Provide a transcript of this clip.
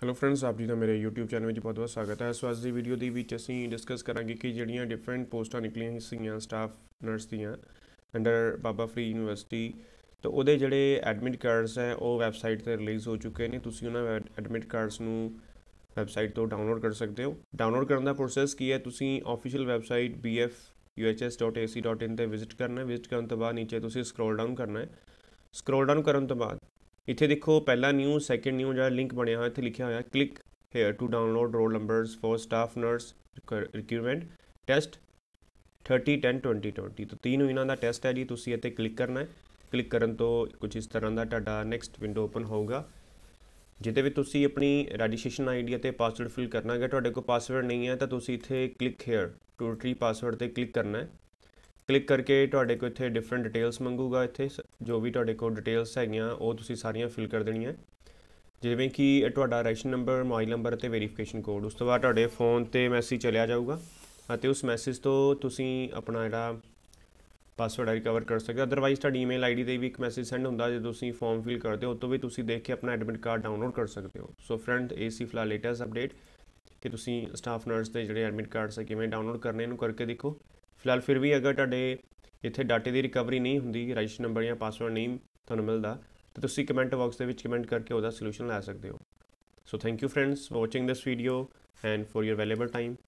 Hello friends, आप जी का मेरे यूट्यूब चैनल में बहुत बहुत स्वागत है। सो अज की वीडियो के डिस्कस करांगे कि जो डिफरेंट पोस्टा निकलिया स्टाफ नर्स दियाँ अंडर बाबा फरीद यूनिवर्सिटी, तो वो जोड़े एडमिट कार्ड्स है वो वैबसाइट पर रिलीज़ हो चुके हैं। तुम उन्होंने एडमिट कार्ड्स को वैबसाइट तो डाउनलोड कर सकते हो। डाउनलोड करने का प्रोसैस की है, तुम ऑफिशियल वैबसाइट bf.uhs.ac.in पर विजिट करना है। विजिट करने तो बाद नीचे तुम स्क्रॉल डाउन करना है। स्क्रॉल डाउन करने तो बाद इतने देखो पहला न्यू सैकेंड न्यू जो लिंक बनया हुआ, इतने लिखा हुआ click here to download roll numbers for staff nurse recruitment test 30/10/2020। तो 3 महीना का टेस्ट है जी, तुम इतने क्लिक करना है। क्लिक करने तो कुछ इस तरह का ढा नैक्सट विंडो ओपन होगा, जिते तुसी अपनी registration I D password fill करना। अगर तुहाडे कोल पासवर्ड नहीं है तो तुसी इतने click here to retrieve password पर क्लिक करना है। क्लिक करके तुहाडे को इत्थे डिफरेंट डिटेल्स मंगूगा। इत्थे जो भी तुहाडे को डिटेल्स हैगियां वो तुसी सारियां फिल कर देनियां, जिवें कि तुहाडा रजिस्ट्रेशन नंबर, मोबाइल नंबर ते वेरीफिकेशन कोड। उस तो बाद तुहाडे फोन ते मैसेज चलिया जाऊगा अते उस मैसेज तो तुसी अपना जिहड़ा पासवर्ड रिकवर कर सकते। अदरवाइज तुहाडी ईमेल आईडी ते भी एक मैसेज सेंड हुंदा जे तुसी फॉर्म फिल करदे हो, उस तो भी तुसी देख के अपना एडमिट कार्ड डाउनलोड कर सकते हो। सो फ्रेंड, ए सी फिलहाल लेटेस्ट अपडेट कि तुसी स्टाफ नर्स के जिहड़े एडमिट कार्ड्स है किवें डाउनलोड करने, इहनूं करके देखो। फिलहाल फिर भी अगर तुहाडे इत्थे डाटे की रिकवरी नहीं हुंदी, रजिस्टर नंबर या पासवर्ड नहीं तुहानूं मिलदा, तो तुसीं कमेंट बॉक्स दे विच कमेंट करके उसदा सल्यूशन लै सकदे हो। So thank you friends for watching this video and for your valuable time.